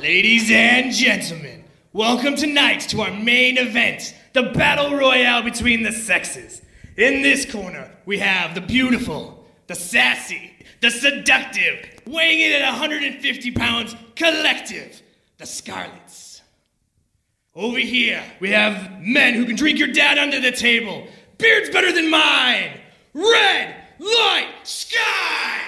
Ladies and gentlemen, welcome tonight to our main event, the Battle Royale between the sexes. In this corner, we have the beautiful, the sassy, the seductive, weighing in at 150 pounds, collective, the Scarlets. Over here, we have men who can drink your dad under the table. Beard's better than mine. Red Light Sky!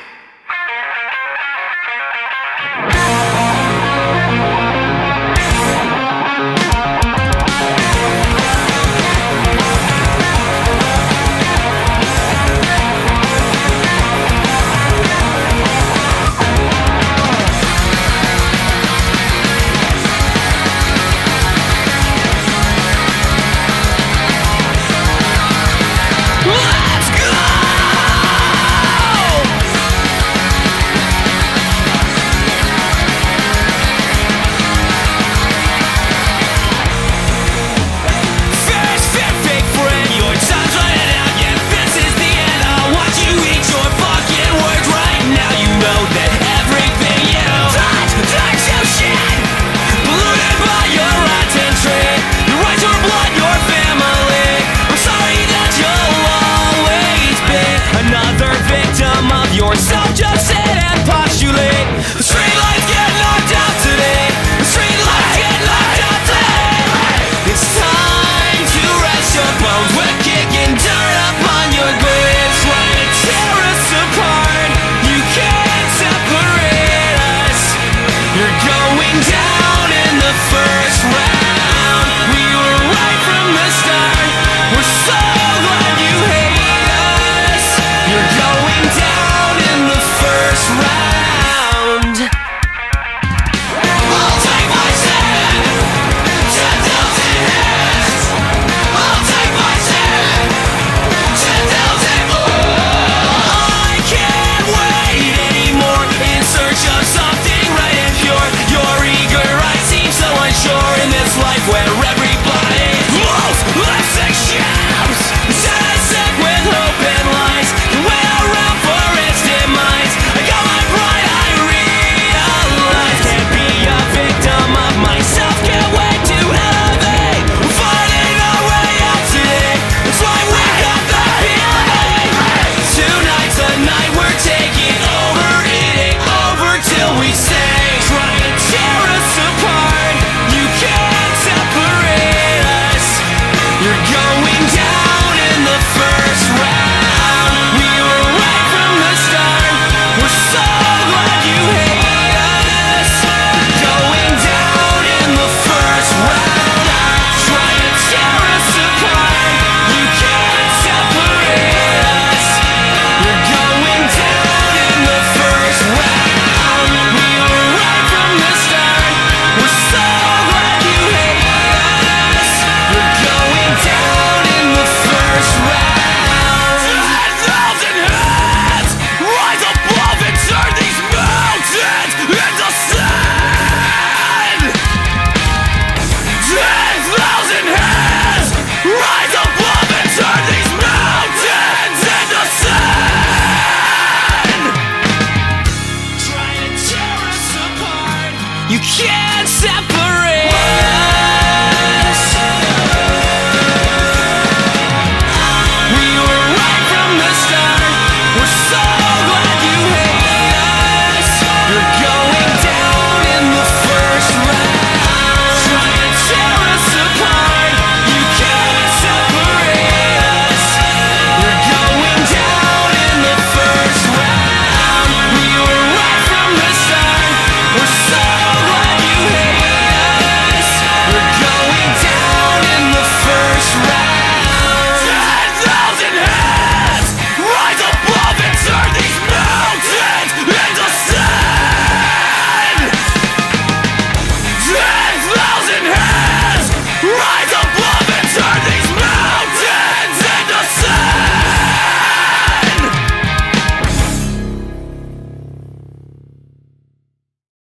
You can't separate